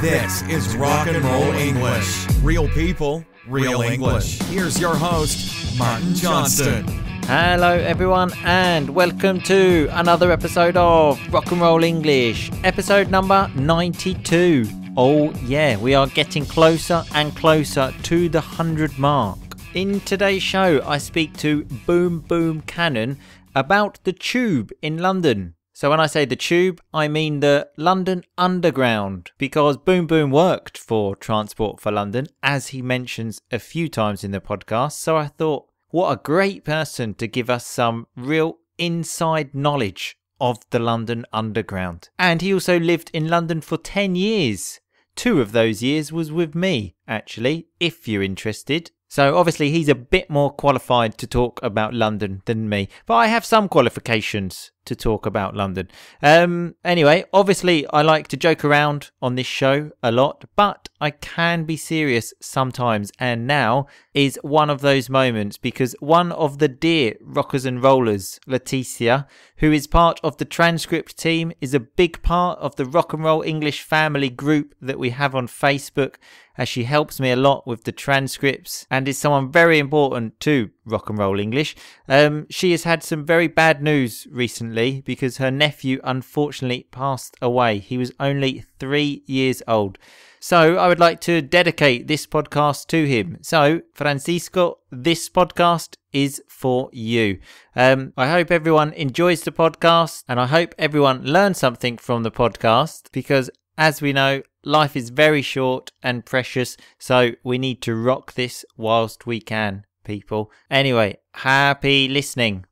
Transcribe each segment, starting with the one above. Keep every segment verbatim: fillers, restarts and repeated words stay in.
This is Rock and Roll English. Real people, real English. Here's your host, Martin Johnston. Hello everyone and welcome to another episode of Rock and Roll English. Episode number ninety-two. Oh yeah, we are getting closer and closer to the hundred mark. In today's show, I speak to Boom Boom Cannon about the Tube in London. So when I say the Tube, I mean the London Underground, because Boom Boom worked for Transport for London, as he mentions a few times in the podcast. So I thought, what a great person to give us some real inside knowledge of the London Underground. And he also lived in London for ten years. Two of those years was with me, actually, if you're interested. So obviously he's a bit more qualified to talk about London than me, but I have some qualifications to talk about London. Um, anyway, obviously I like to joke around on this show a lot, but I can be serious sometimes, and now is one of those moments, because one of the dear rockers and rollers, Leticia, who is part of the transcript team, is a big part of the Rock and Roll English family group that we have on Facebook, as she helps me a lot with the transcripts and is someone very important to Rock and Roll English. Um, she has had some very bad news recently because her nephew unfortunately passed away. He was only three years old. So I would like to dedicate this podcast to him. So Francisco, this podcast is for you. Um, I hope everyone enjoys the podcast, and I hope everyone learns something from the podcast, because as we know, life is very short and precious, so we need to rock this whilst we can, people. Anyway, happy listening.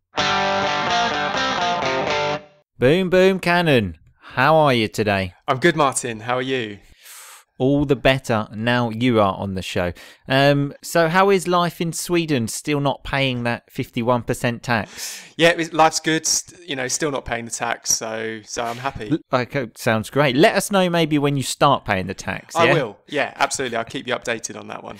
Boom Boom Cannon, how are you today? I'm good, Martin. How are you? All the better now you are on the show. Um, so how is life in Sweden? Still not paying that fifty-one percent tax? Yeah, life's good. You know, still not paying the tax, so so I'm happy. Okay, sounds great. Let us know maybe when you start paying the tax. Yeah? I will. Yeah, absolutely. I'll keep you updated on that one.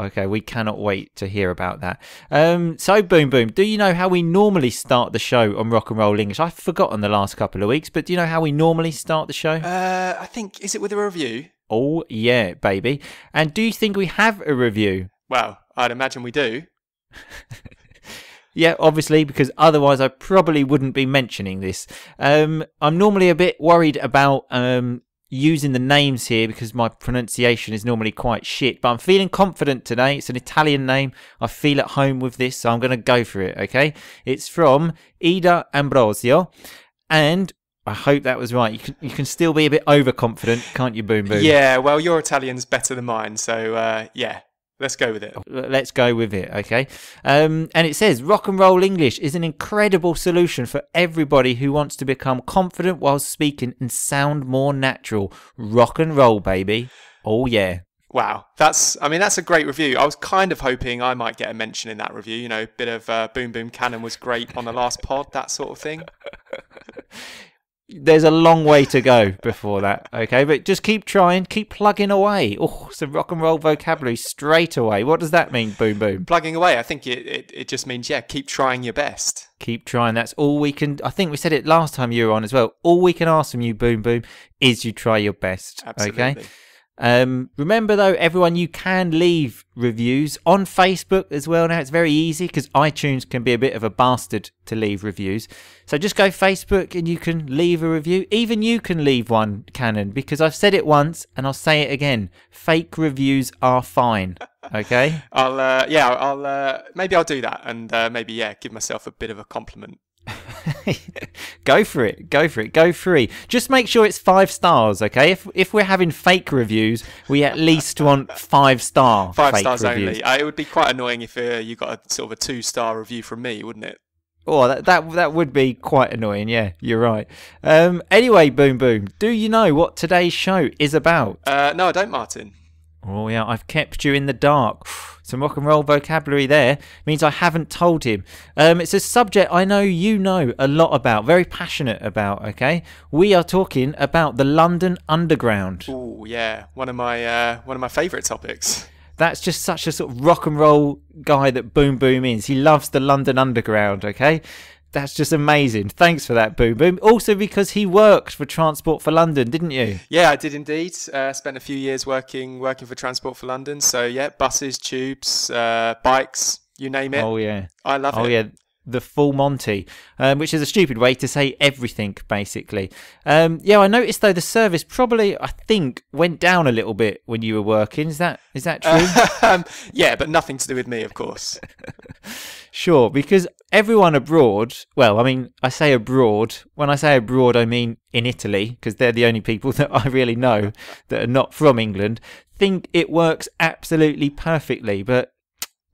Okay, we cannot wait to hear about that. Um, so, Boom Boom, do you know how we normally start the show on Rock and Roll English? I've forgotten the last couple of weeks, but do you know how we normally start the show? Uh, I think, is it with a review? Oh, yeah, baby. And do you think we have a review? Well, I'd imagine we do. Yeah, obviously, because otherwise I probably wouldn't be mentioning this. Um, I'm normally a bit worried about um, using the names here because my pronunciation is normally quite shit, but I'm feeling confident today. It's an Italian name. I feel at home with this, so I'm going to go for it, okay? It's from Ida Ambrosio, and I hope that was right. You can, you can still be a bit overconfident, can't you, Boom Boom? Yeah, well, your Italian's better than mine, so uh, yeah, let's go with it. Let's go with it, okay? Um, and it says, Rock and Roll English is an incredible solution for everybody who wants to become confident while speaking and sound more natural. Rock and roll, baby. Oh, yeah. Wow, that's, I mean, that's a great review. I was kind of hoping I might get a mention in that review, you know, a bit of uh, Boom Boom Cannon was great on the last pod, that sort of thing. There's a long way to go before that, okay? But just keep trying, keep plugging away. Oh, some rock and roll vocabulary straight away. What does that mean, Boom Boom? Plugging away, I think it, it, it just means, yeah, keep trying your best. Keep trying, that's all we can... I think we said it last time you were on as well. All we can ask from you, Boom Boom, is you try your best, absolutely. Okay? Um, remember though, everyone, you can leave reviews on Facebook as well now. It's very easy because iTunes can be a bit of a bastard to leave reviews. So just go Facebook and you can leave a review. Even you can leave one, Cannon, because I've said it once and I'll say it again. Fake reviews are fine. Okay. I'll uh, yeah, I'll uh, maybe I'll do that and uh, maybe yeah, give myself a bit of a compliment. Go for it, go for it, go free. Just make sure it's five stars, okay? If if we're having fake reviews, we at least want five star. Five stars reviews. Only. Uh, it would be quite annoying if uh, you got a sort of a two star review from me, wouldn't it? Oh, that that that would be quite annoying. Yeah, you're right. Um, anyway, Boom Boom, do you know what today's show is about? Uh, no, I don't, Martin. Oh yeah, I've kept you in the dark. Some rock and roll vocabulary there means I haven't told him. Um, it's a subject I know you know a lot about, very passionate about, okay? We are talking about the London Underground. Oh yeah, one of my uh, one of my favourite topics. That's just such a sort of rock and roll guy that Boom Boom is. He loves the London Underground, okay? That's just amazing. Thanks for that, Boom Boom. Also because he worked for Transport for London, didn't you? Yeah, I did indeed. Uh, spent a few years working working for Transport for London. So yeah, buses, tubes, uh, bikes, you name it. Oh yeah. I love oh, it. Oh yeah. The full Monty, um, which is a stupid way to say everything, basically. Um, yeah, I noticed though the service probably, I think, went down a little bit when you were working. Is that is that true? Um, yeah, but nothing to do with me, of course. Sure, because everyone abroad, well, I mean, I say abroad. When I say abroad, I mean in Italy, because they're the only people that I really know that are not from England, think it works absolutely perfectly, but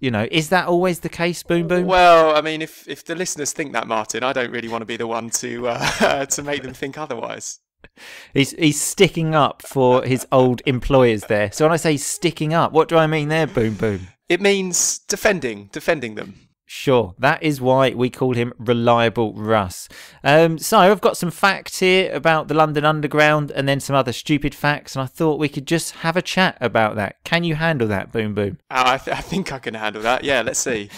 you know, is that always the case, Boom Boom? Well, I mean, if if the listeners think that, Martin, I don't really want to be the one to uh, to make them think otherwise. He's he's sticking up for his old employers there. So when I say sticking up, what do I mean there, Boom Boom? It means defending, defending them. Sure, that is why we call him Reliable Russ. Um, so I've got some facts here about the London Underground and then some other stupid facts, and I thought we could just have a chat about that. Can you handle that, Boom Boom? Uh, I, th I think I can handle that. Yeah, let's see.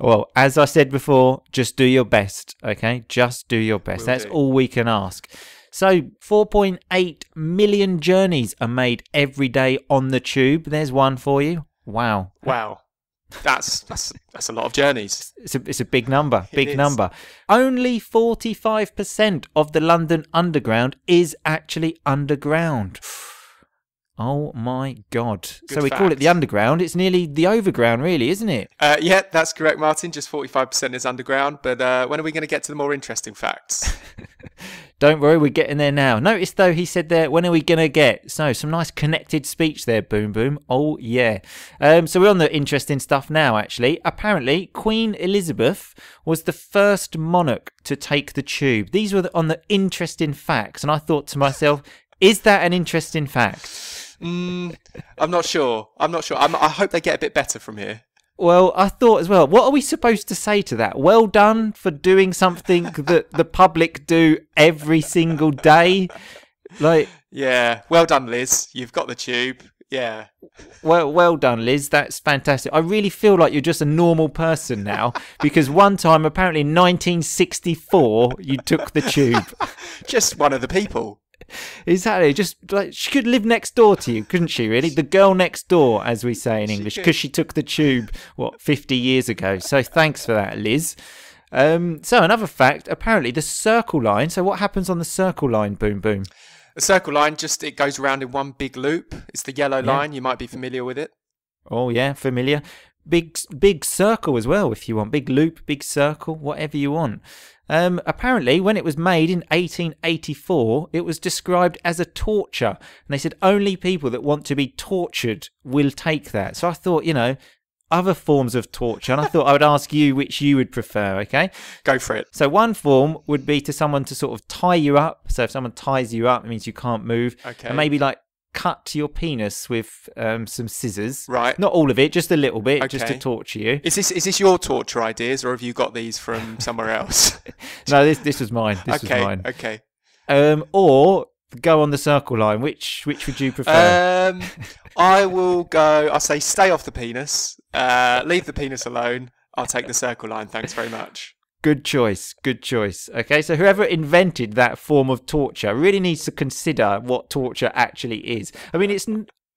Well, as I said before, just do your best, okay? Just do your best. Will That's do. all we can ask. So four point eight million journeys are made every day on the tube. There's one for you. Wow. Wow. That's, that's that's a lot of journeys. It's a, it's a big number, big number. Only forty-five percent of the London Underground is actually underground. Oh my God. Good so we fact. call it the Underground. It's nearly the overground, really, isn't it? Uh, yeah, that's correct, Martin. Just forty-five percent is underground. But uh, when are we going to get to the more interesting facts? Don't worry, we're getting there now. Notice, though, he said there, when are we going to get? So, some nice connected speech there, Boom Boom. Oh, yeah. Um, so, we're on the interesting stuff now, actually. Apparently, Queen Elizabeth was the first monarch to take the tube. These were the, on the interesting facts. And I thought to myself, is that an interesting fact? Mm, I'm not sure. I'm not sure. I'm, I hope they get a bit better from here. Well, I thought as well, what are we supposed to say to that? Well done for doing something that the public do every single day. Like, yeah, well done, Liz. You've got the tube. Yeah. Well, well done, Liz. That's fantastic. I really feel like you're just a normal person now because one time, apparently in nineteen sixty-four, you took the tube. Just one of the people. Exactly. Just like she could live next door to you, couldn't she? Really, the girl next door, as we say in English, because she took the tube what fifty years ago. So thanks for that, Liz. Um, so another fact: apparently, the Circle Line. So what happens on the Circle Line? Boom Boom. The Circle Line just it goes around in one big loop. It's the yellow yeah. line. You might be familiar with it. Oh yeah, familiar. Big big circle as well, if you want. Big loop, big circle, whatever you want. Um, apparently, when it was made in eighteen eighty-four, it was described as a torture. And they said only people that want to be tortured will take that. So I thought, you know, other forms of torture. And I thought I would ask you which you would prefer, okay? Go for it. So one form would be to someone to sort of tie you up. So if someone ties you up, it means you can't move. Okay. And maybe like cut your penis with um, some scissors. Right. Not all of it, just a little bit, okay. just to torture you. Is this is this your torture ideas, or have you got these from somewhere else? No, this this was mine. This okay, was mine. Okay. Um, or go on the Circle Line. Which which would you prefer? Um, I will go. I'll say stay off the penis. Uh, leave the penis alone. I'll take the Circle Line. Thanks very much. Good choice, good choice. Okay, so whoever invented that form of torture really needs to consider what torture actually is. I mean, it's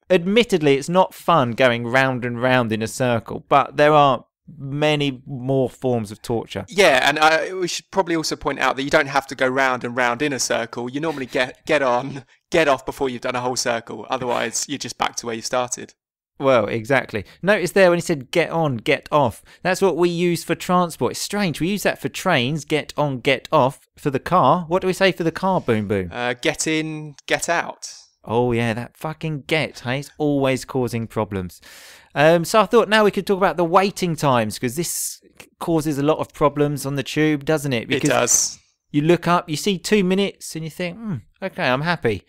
admittedly, it's not fun going round and round in a circle, but there are many more forms of torture. Yeah, and uh, we should probably also point out that you don't have to go round and round in a circle. You normally get, get on, get off before you've done a whole circle. Otherwise, you're just back to where you started. Well, exactly. Notice there when he said get on, get off. That's what we use for transport. It's strange. We use that for trains, get on, get off. For the car, what do we say for the car, Boom Boom? Uh, get in, get out. Oh, yeah, that fucking get, hey? It's always causing problems. Um, so I thought now we could talk about the waiting times because this causes a lot of problems on the tube, doesn't it? Because it does. You look up, you see two minutes and you think, hmm, okay, I'm happy.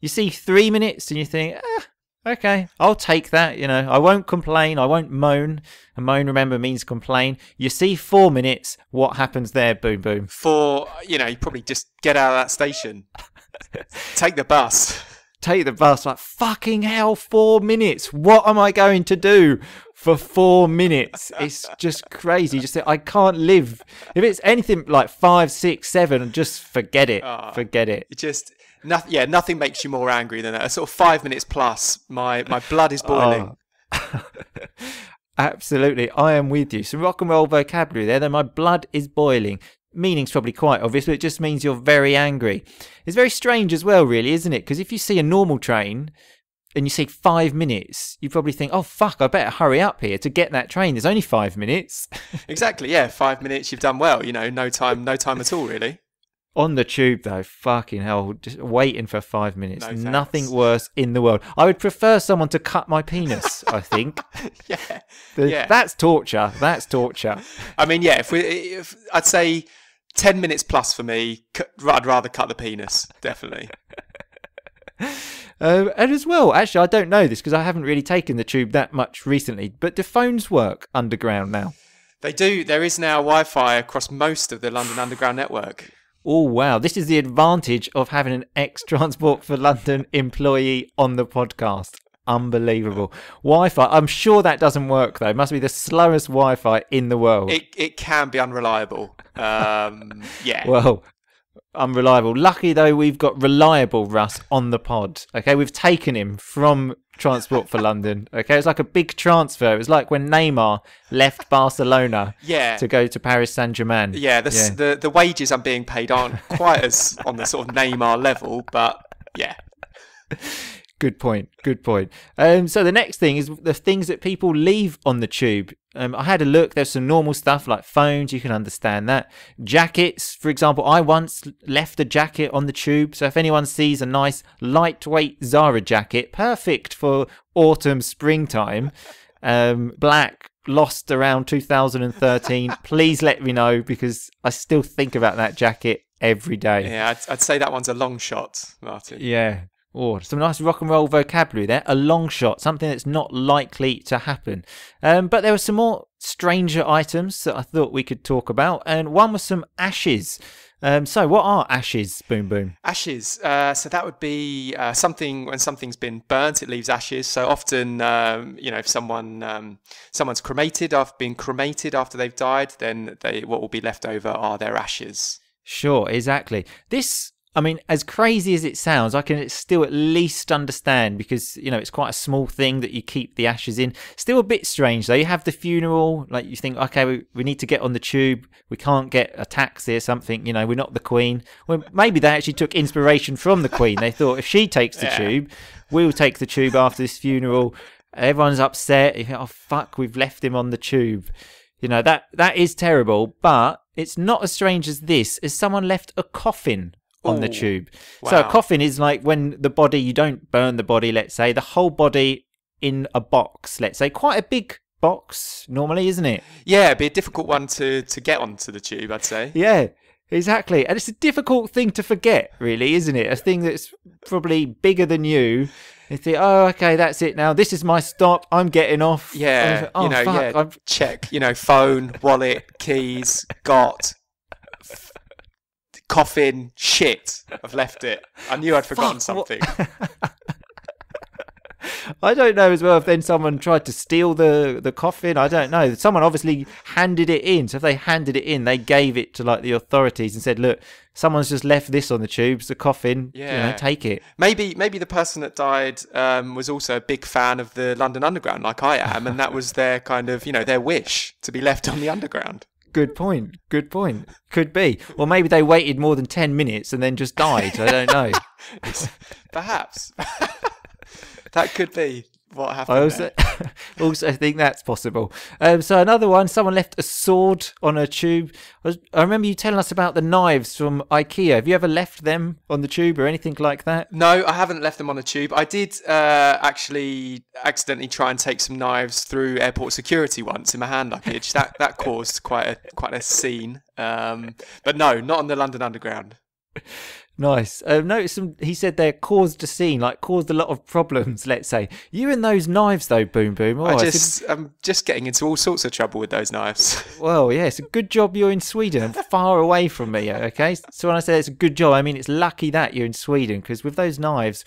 You see three minutes and you think, ah. Okay, I'll take that, you know, I won't complain, I won't moan, and moan, remember, means complain. You see four minutes, what happens there, Boom Boom? Four, you know, you probably just get out of that station, take the bus. Take the bus, like, fucking hell, four minutes, what am I going to do? for four minutes. It's just crazy. Just I can't live. If it's anything like five, six, seven, just forget it. Oh, forget it. it just nothing. Yeah, nothing makes you more angry than that. A sort of five minutes plus. My my blood is boiling. Oh. Absolutely, I am with you. Some rock and roll vocabulary there. Then my blood is boiling. Meaning's probably quite obvious, but it just means you're very angry. It's very strange as well, really, isn't it? Because if you see a normal train and you see five minutes, you probably think, oh, fuck, I better hurry up here to get that train. There's only five minutes. Exactly, yeah, five minutes, you've done well. You know, no time, no time at all, really. On the tube, though, fucking hell, just waiting for five minutes. No, nothing worse in the world. I would prefer someone to cut my penis, I think. Yeah. The, yeah. That's torture. That's torture. I mean, yeah, if we, if, I'd say... Ten minutes plus for me. I'd rather cut the penis, definitely. uh, and as well, actually, I don't know this because I haven't really taken the tube that much recently, but do phones work underground now? They do. There is now Wi-Fi across most of the London Underground network. Oh, wow. This is the advantage of having an ex-Transport for London employee on the podcast. Unbelievable. Wi-Fi, I'm sure that doesn't work though. It must be the slowest Wi-Fi in the world. It, it can be unreliable. Um, yeah. Well, unreliable. Lucky though we've got reliable Russ on the pod. Okay, we've taken him from Transport for London. Okay, it's like a big transfer. It was like when Neymar left Barcelona yeah. to go to Paris Saint-Germain. Yeah, the, yeah. the the wages I'm being paid aren't quite as on the sort of Neymar level, but yeah. Good point. Good point. Um, so the next thing is the things that people leave on the tube. Um, I had a look. There's some normal stuff like phones. You can understand that. Jackets, for example. I once left a jacket on the tube. So if anyone sees a nice lightweight Zara jacket, perfect for autumn, springtime, um, black, lost around two thousand thirteen, please let me know because I still think about that jacket every day. Yeah, I'd, I'd say that one's a long shot, Martin. Yeah. Oh, some nice rock and roll vocabulary there. A long shot, something that's not likely to happen. Um, but there were some more stranger items that I thought we could talk about. And one was some ashes. Um, so what are ashes, Boom Boom? Ashes. Uh, so that would be uh, something when something's been burnt, it leaves ashes. So often, um, you know, if someone um, someone's cremated, after being cremated after they've died, then they what will be left over are their ashes. Sure, exactly. This... I mean, as crazy as it sounds, I can still at least understand because, you know, it's quite a small thing that you keep the ashes in. Still a bit strange, though. You have the funeral, like you think, OK, we, we need to get on the tube. We can't get a taxi or something. You know, we're not the Queen. Well, maybe they actually took inspiration from the Queen. They thought if she takes the yeah. tube, we'll take the tube after this funeral. Everyone's upset. You think, oh, fuck, we've left him on the tube. You know, that that is terrible. But it's not as strange as this, as someone left a coffin on the tube. Wow. So a coffin is like when the body, you don't burn the body, let's say, the whole body in a box, let's say. Quite a big box normally, isn't it? Yeah, it'd be a difficult one to, to get onto the tube, I'd say. Yeah, exactly. And it's a difficult thing to forget, really, isn't it? A thing that's probably bigger than you. You think, oh, okay, that's it now. This is my stop. I'm getting off. Yeah, like, oh, you know, fuck, yeah. I'm... check, you know, phone, wallet, keys, got... coffin, shit, I've left it. I knew I'd forgotten Fuck, something. I don't know as well if then someone tried to steal the, the coffin. I don't know. Someone obviously handed it in. So if they handed it in, they gave it to like the authorities and said, look, someone's just left this on the tubes, the coffin, yeah. you know, take it. Maybe maybe the person that died um, was also a big fan of the London Underground like I am. And that was their kind of, you know, their wish to be left on the Underground. Good point. Good point. Could be. Or maybe they waited more than ten minutes and then just died. I don't know. Perhaps. That could be what happened. I also, also think that's possible. Um, so another one, someone left a sword on a tube. I, was, I remember you telling us about the knives from IKEA. Have you ever left them on the tube or anything like that? No, I haven't left them on the tube. I did uh, actually accidentally try and take some knives through airport security once in my hand luggage. That that caused quite a quite a scene. Um, but no, not on the London Underground. Nice. Um, notice some, he said they caused a scene, like caused a lot of problems, let's say. You and those knives, though, Boom Boom. Oh, I just, a, I'm just getting into all sorts of trouble with those knives. Well, yeah, it's a good job you're in Sweden and far away from me, okay? So when I say it's a good job, I mean it's lucky that you're in Sweden because with those knives,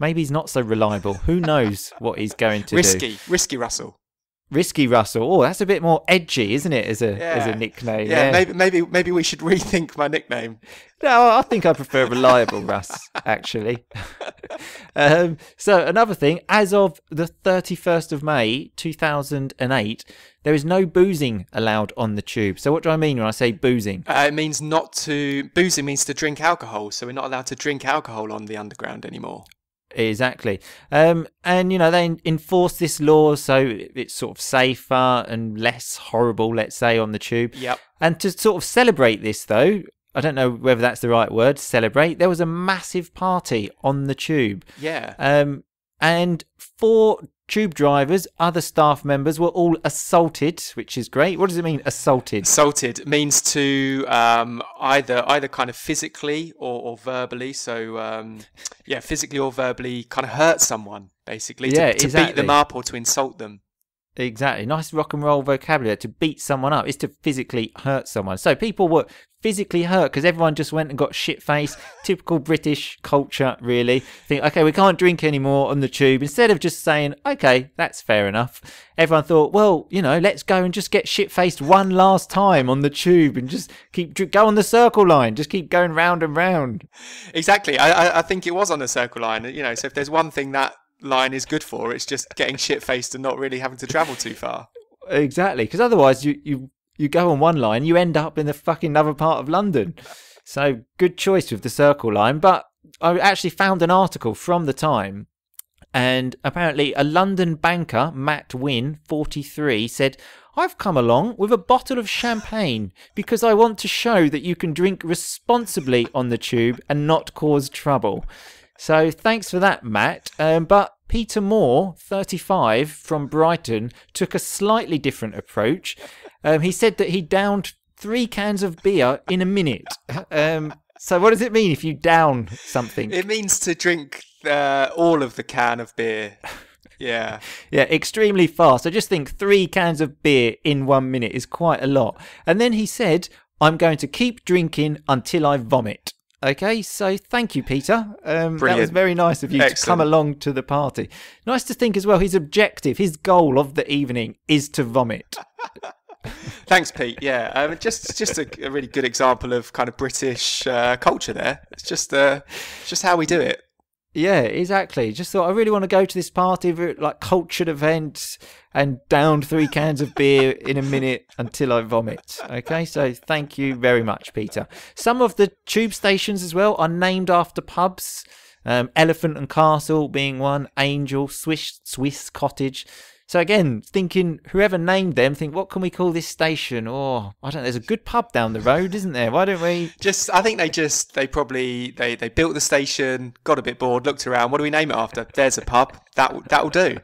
maybe he's not so reliable. Who knows what he's going to risky, do. Risky, risky Russell. Risky Russell. Oh, that's a bit more edgy, isn't it, as a yeah. as a nickname? Yeah, yeah, maybe maybe maybe we should rethink my nickname. No, I think I prefer Reliable Russ, actually. um, so another thing, as of the thirty-first of May two thousand eight, there is no boozing allowed on the tube. So what do I mean when I say boozing? Uh, it means not to... Boozing means to drink alcohol, so we're not allowed to drink alcohol on the Underground anymore. Exactly. Um, and, you know, they enforce this law so it's sort of safer and less horrible, let's say, on the tube. Yep. And to sort of celebrate this, though, I don't know whether that's the right word, celebrate, there was a massive party on the tube. Yeah. Um, and four tube drivers, other staff members, were all assaulted, which is great. What does it mean, assaulted? Assaulted means to um, either either kind of physically or, or verbally. So, um, yeah, physically or verbally kind of hurt someone, basically, yeah, to, to exactly. beat them up or to insult them. Exactly. Nice rock and roll vocabulary. To beat someone up is to physically hurt someone. So people were physically hurt because everyone just went and got shit-faced. Typical British culture, really. Think, okay, we can't drink anymore on the tube. Instead of just saying, okay, that's fair enough, everyone thought, well, you know, let's go and just get shit-faced one last time on the tube and just keep go on the Circle Line. Just keep going round and round. Exactly. I, I, I think it was on the Circle Line. You know, so if there's one thing that line is good for, it's just getting shit-faced and not really having to travel too far. Exactly, because otherwise you you you go on one line, you end up in the fucking other part of London. So good choice with the Circle Line. But I actually found an article from the time, and apparently a London banker, Matt Wynn, forty-three, said, "I've come along with a bottle of champagne because I want to show that you can drink responsibly on the tube and not cause trouble." So thanks for that, Matt. Um, but Peter Moore, thirty-five, from Brighton, took a slightly different approach. Um, he said that he downed three cans of beer in a minute. Um, so what does it mean if you down something? It means to drink uh, all of the can of beer. Yeah. Yeah, extremely fast. I just think three cans of beer in one minute is quite a lot. And then he said, "I'm going to keep drinking until I vomit." Okay, so thank you, Peter. Um, that was very nice of you Excellent. to come along to the party. Nice to think as well, his objective, his goal of the evening is to vomit. Thanks, Pete. Yeah, um, just just a, a really good example of kind of British uh, culture there. It's just uh, just how we do it. Yeah, exactly. Just thought, I really want to go to this party, like cultured event, and down three cans of beer in a minute until I vomit. Okay, so thank you very much, Peter. Some of the tube stations as well are named after pubs. Um, Elephant and Castle being one, Angel, Swiss, Swiss Cottage. So again, thinking whoever named them, think, what can we call this station? Or I don't know, there's a good pub down the road, isn't there? Why don't we just I think they just they probably they, they built the station, got a bit bored, looked around, what do we name it after? There's a pub. That that'll do.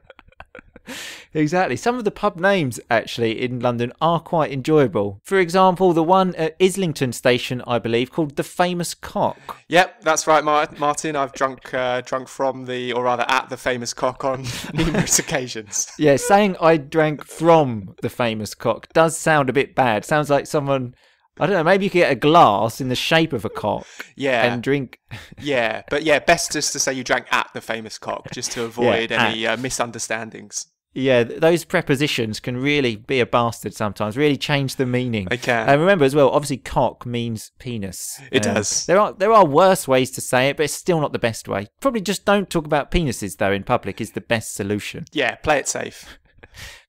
Exactly. Some of the pub names actually in London are quite enjoyable. For example, the one at Islington Station, I believe, called The Famous Cock. Yep, that's right, Martin. I've drunk uh, drunk from the, or rather at The Famous Cock on numerous occasions. Yeah, saying I drank from The Famous Cock does sound a bit bad. Sounds like someone, I don't know, maybe you could get a glass in the shape of a cock. Yeah. And drink. Yeah, but yeah, best just to say you drank at The Famous Cock, just to avoid yeah, any uh, misunderstandings. Yeah, those prepositions can really be a bastard sometimes, really change the meaning. They can. And remember as well, obviously cock means penis. It um, does. There are there are worse ways to say it, but it's still not the best way. Probably just don't talk about penises, though, in public is the best solution. Yeah, play it safe.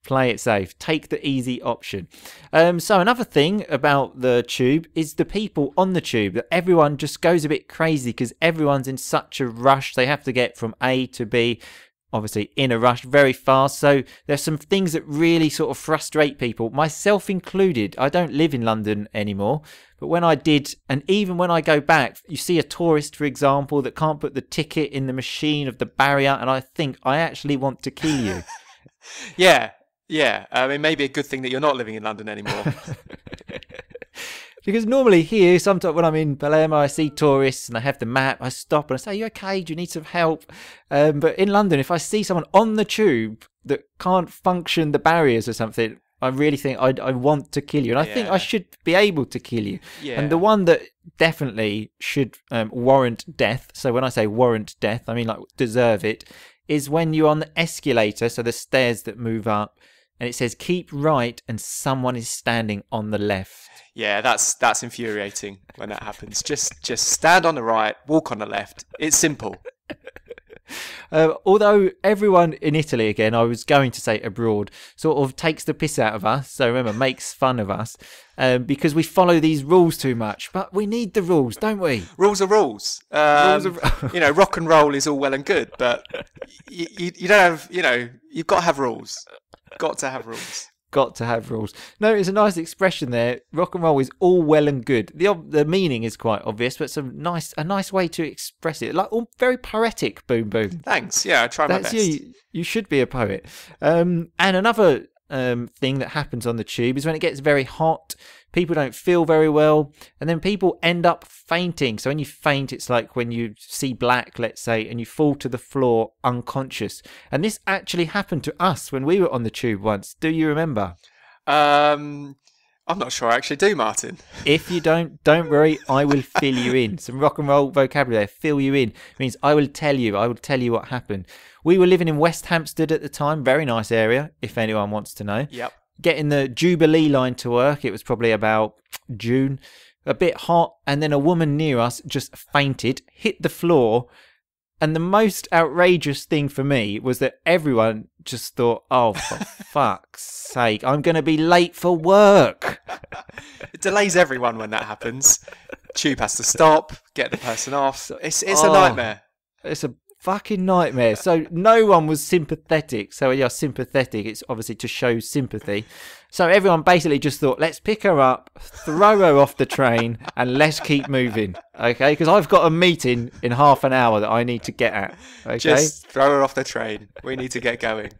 Play it safe. Take the easy option. Um, so another thing about the tube is the people on the tube. That everyone just goes a bit crazy because everyone's in such a rush. They have to get from A to B. Obviously in a rush, very fast. So there's some things that really sort of frustrate people, myself included. I don't live in London anymore, but when I did, and even when I go back, you see a tourist, for example, that can't put the ticket in the machine of the barrier, and I think I actually want to kill you. Yeah, yeah. I mean, maybe a good thing that you're not living in London anymore. Because normally here, sometimes when I'm in Palermo, I see tourists and they have the map. I stop and I say, "Are you okay? Do you need some help?" Um, but in London, if I see someone on the tube that can't function the barriers or something, I really think I, I want to kill you. And I yeah. think I should be able to kill you. Yeah. And the one that definitely should um, warrant death, so when I say warrant death, I mean like deserve it, is when you're on the escalator, so the stairs that move up, and it says keep right and someone is standing on the left. Yeah, that's that's infuriating when that happens. Just just stand on the right, walk on the left. It's simple. Uh, although everyone in Italy, again, I was going to say abroad, sort of takes the piss out of us. So remember, makes fun of us um, because we follow these rules too much. But we need the rules, don't we? Rules are rules. Um, rules are... you know, rock and roll is all well and good, but you, you, you don't have, you know, you've got to have rules. Got to have rules. Got to have rules. No, it's a nice expression there. Rock and roll is all well and good. The the meaning is quite obvious, but it's a nice a nice way to express it. Like all very poetic. Boom Boom. Thanks. Yeah, I try my best. That's you. You should be a poet. Um, and another um thing that happens on the tube is when it gets very hot, people don't feel very well, and then people end up fainting. So when you faint, it's like when you see black, let's say, and you fall to the floor unconscious. And this actually happened to us when we were on the tube once. Do you remember? Um, I'm not sure I actually do, Martin. If you don't, don't worry. I will fill you in. Some rock and roll vocabulary there. Fill you in. It means I will tell you. I will tell you what happened. We were living in West Hampstead at the time. Very nice area, if anyone wants to know. Yep. Getting the Jubilee line to work. It was probably about June, a bit hot, and then a woman near us just fainted, hit the floor, and the most outrageous thing for me was that everyone just thought, oh, for fuck's sake, I'm going to be late for work. It delays everyone when that happens. Tube has to stop, get the person off. It's, it's oh, a nightmare. It's a fucking nightmare. So no one was sympathetic. So yeah, sympathetic, it's obviously to show sympathy. So everyone basically just thought, let's pick her up, throw her off the train, and let's keep moving. Okay, because I've got a meeting in half an hour that I need to get at. Okay, just throw her off the train, we need to get going.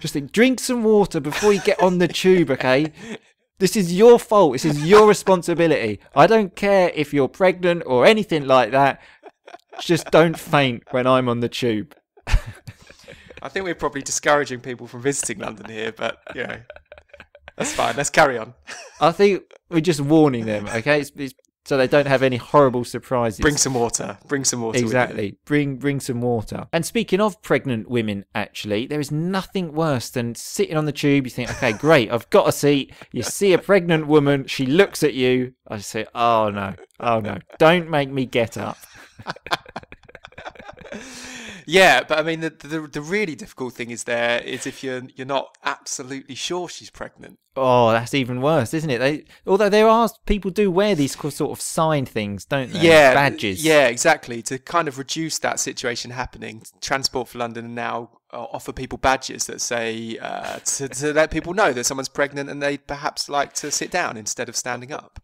Just think, drink some water before you get on the tube. Okay, this is your fault, this is your responsibility. I don't care if you're pregnant or anything like that. Just don't faint when I'm on the tube. I think we're probably discouraging people from visiting London here, but, you know, that's fine. Let's carry on. I think we're just warning them, okay? It's, it's, so they don't have any horrible surprises. Bring some water. Bring some water. Exactly. Bring, bring some water. And speaking of pregnant women, actually, there is nothing worse than sitting on the tube. You think, okay, great, I've got a seat. You see a pregnant woman. She looks at you. I say, oh, no. Oh, no. Don't make me get up. Yeah, but I mean, the, the the really difficult thing is there is if you're you're not absolutely sure she's pregnant. Oh, that's even worse, isn't it? They although there are people do wear these sort of sign things, don't they? Yeah, badges. Yeah, exactly. To kind of reduce that situation happening, Transport for London now offer people badges that say uh, to, to let people know that someone's pregnant and they perhaps like to sit down instead of standing up.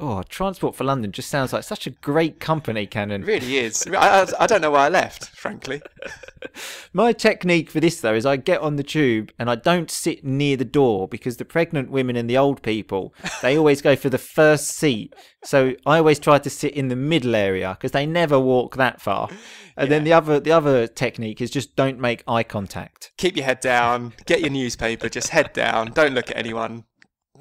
Oh, Transport for London just sounds like such a great company, Cannon. It really is. I, I, I don't know why I left, frankly. My technique for this, though, is I get on the tube and I don't sit near the door because the pregnant women and the old people, they always go for the first seat. So I always try to sit in the middle area because they never walk that far. And yeah. Then the other, the other technique is just don't make eye contact. Keep your head down, get your newspaper, just head down, don't look at anyone,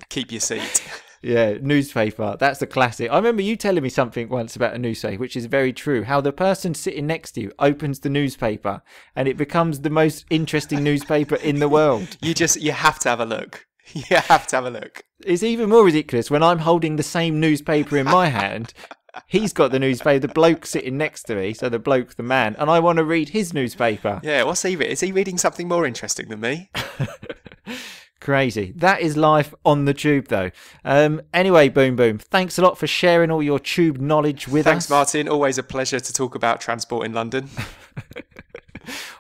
keep your seat. Yeah, newspaper. That's the classic. I remember you telling me something once about a newspaper, which is very true. How the person sitting next to you opens the newspaper and it becomes the most interesting newspaper in the world. You just, you have to have a look. You have to have a look. It's even more ridiculous when I'm holding the same newspaper in my hand. He's got the newspaper, the bloke sitting next to me, so the bloke, the man, and I want to read his newspaper. Yeah, what's he reading? Is he reading something more interesting than me? Crazy. That is life on the tube, though. Um, anyway, Boom Boom, thanks a lot for sharing all your tube knowledge with us. Thanks, Martin. Always a pleasure to talk about transport in London.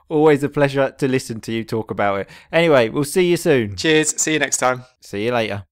Always a pleasure to listen to you talk about it. Anyway, we'll see you soon. Cheers. See you next time. See you later.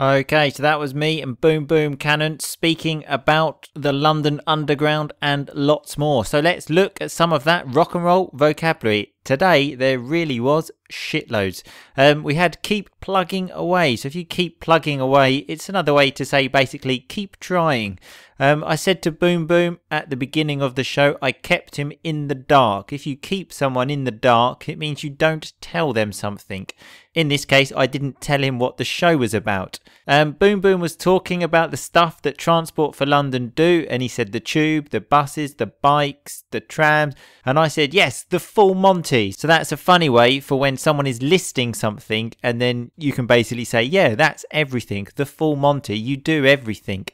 Okay, so that was me and Boom Boom Cannon speaking about the London Underground and lots more. So let's look at some of that rock and roll vocabulary. Today, there really was shitloads. Um, we had keep plugging away. So if you keep plugging away, it's another way to say basically keep trying. Um, I said to Boom Boom at the beginning of the show, I kept him in the dark. If you keep someone in the dark, it means you don't tell them something. In this case, I didn't tell him what the show was about. Um, Boom Boom was talking about the stuff that Transport for London do, and he said the tube, the buses, the bikes, the trams, and I said, yes, the full Monty. So that's a funny way for when someone is listing something, and then you can basically say, yeah, that's everything, the full Monty, you do everything.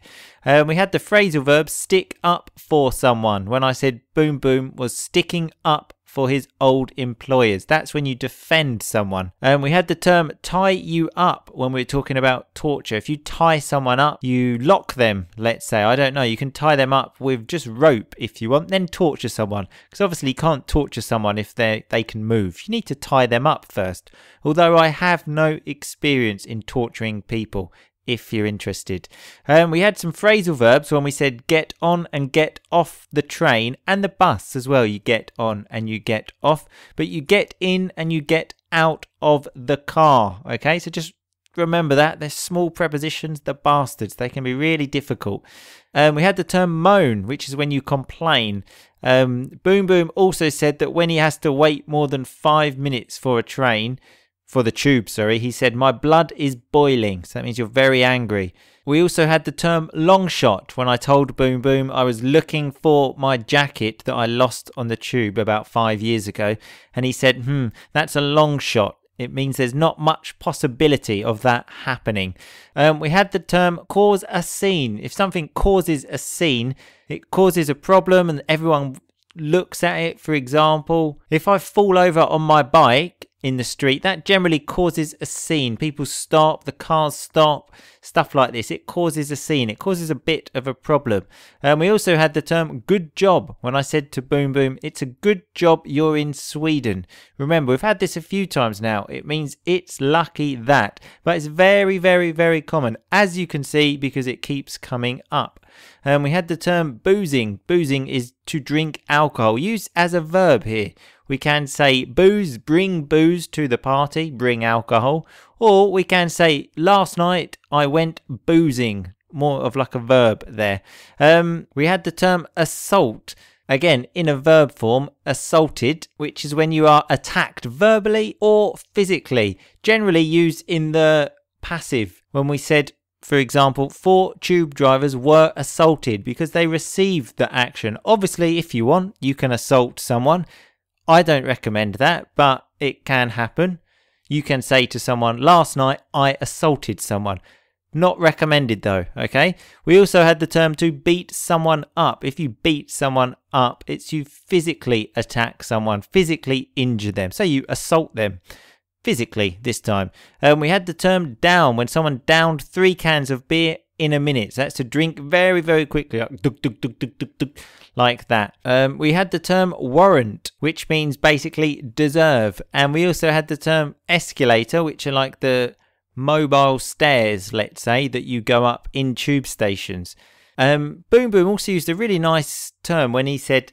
Um, we had the phrasal verb stick up for someone. When I said Boom Boom was sticking up for his old employers, that's when you defend someone. And um, we had the term tie you up when we were talking about torture. If you tie someone up, you lock them, let's say. I don't know, you can tie them up with just rope if you want, then torture someone, because obviously you can't torture someone if they they can move. You need to tie them up first, although I have no experience in torturing people, if you're interested. Um, we had some phrasal verbs when we said get on and get off the train and the bus as well. You get on and you get off, but you get in and you get out of the car. Okay, so just remember that. They're small prepositions, the bastards. They can be really difficult. Um, we had the term moan, which is when you complain. Um, Boom Boom also said that when he has to wait more than five minutes for a train, for the tube, sorry, he said, my blood is boiling. So that means you're very angry. We also had the term long shot when I told Boom Boom I was looking for my jacket that I lost on the tube about five years ago. And he said, hmm, that's a long shot. It means there's not much possibility of that happening. Um, we had the term cause a scene. If something causes a scene, it causes a problem and everyone looks at it. For example, if I fall over on my bike in the street, that generally causes a scene. People stop, the cars stop, stuff like this. It causes a scene, it causes a bit of a problem. And um, we also had the term good job when I said to Boom Boom, it's a good job you're in Sweden. Remember, we've had this a few times now. It means it's lucky that, but it's very very very common, as you can see, because it keeps coming up. And um, we had the term boozing. Boozing is to drink alcohol, used as a verb here. We can say booze, bring booze to the party, bring alcohol. Or we can say last night I went boozing, more of like a verb there. Um, we had the term assault, again in a verb form, assaulted, which is when you are attacked verbally or physically, generally used in the passive when we said, for example, four tube drivers were assaulted because they received the action. Obviously, if you want, you can assault someone. I don't recommend that, but it can happen. You can say to someone, last night I assaulted someone. Not recommended though, okay? We also had the term to beat someone up. If you beat someone up, it's you physically attack someone, physically injure them. So you assault them physically this time. And um, we had the term down, when someone downed three cans of beer in a minute. So that's to drink very very quickly, like, duk, duk, duk, duk, duk, duk, like that. Um, we had the term warrant, which means basically deserve, and we also had the term escalator, which are like the mobile stairs, let's say, that you go up in tube stations. Um, Boom Boom also used a really nice term when he said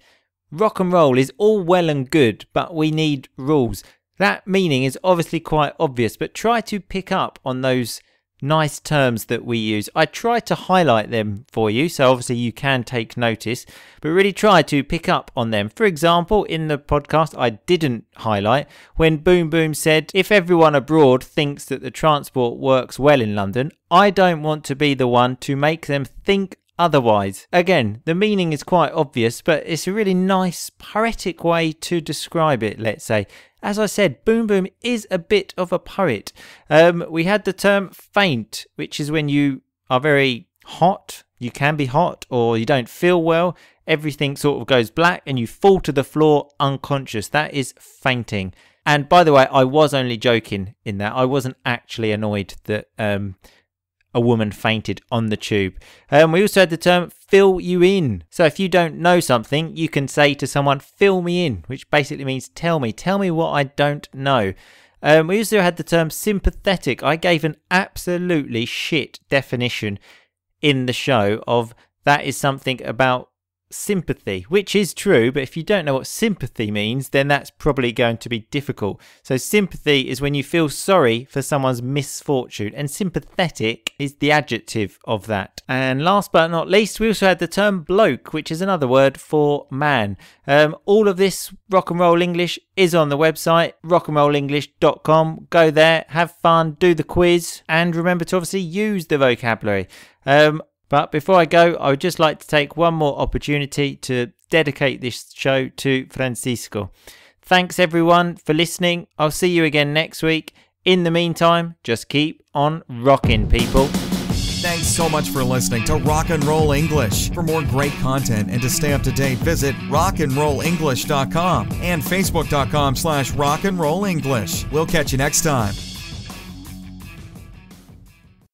rock and roll is all well and good, but we need rules. That meaning is obviously quite obvious, but try to pick up on those nice terms that we use. I try to highlight them for you, so obviously you can take notice, but really try to pick up on them. For example, in the podcast I didn't highlight when Boom Boom said, if everyone abroad thinks that the transport works well in London, I don't want to be the one to make them think otherwise. Again, the meaning is quite obvious, but it's a really nice poetic way to describe it, let's say. As I said, Boom Boom is a bit of a poet. Um, we had the term faint, which is when you are very hot. You can be hot, or you don't feel well. Everything sort of goes black and you fall to the floor unconscious. That is fainting. And by the way, I was only joking in that. I wasn't actually annoyed that um, a woman fainted on the tube. Um, we also had the term fill you in. So if you don't know something, you can say to someone, fill me in, which basically means tell me, tell me what I don't know. Um, we also had the term sympathetic. I gave an absolutely shit definition in the show of that is something about sympathy, which is true, but if you don't know what sympathy means, then that's probably going to be difficult. So sympathy is when you feel sorry for someone's misfortune, and sympathetic is the adjective of that. And last but not least, we also had the term bloke, which is another word for man. Um, all of this Rock and Roll English is on the website, rock and roll english dot com. Go there, have fun, do the quiz, and remember to obviously use the vocabulary. Um, But before I go, I would just like to take one more opportunity to dedicate this show to Francisco. Thanks everyone for listening. I'll see you again next week. In the meantime, just keep on rocking, people. Thanks so much for listening to Rock and Roll English. For more great content and to stay up to date, visit rock and roll english dot com and facebook dot com slash rock and roll english. We'll catch you next time.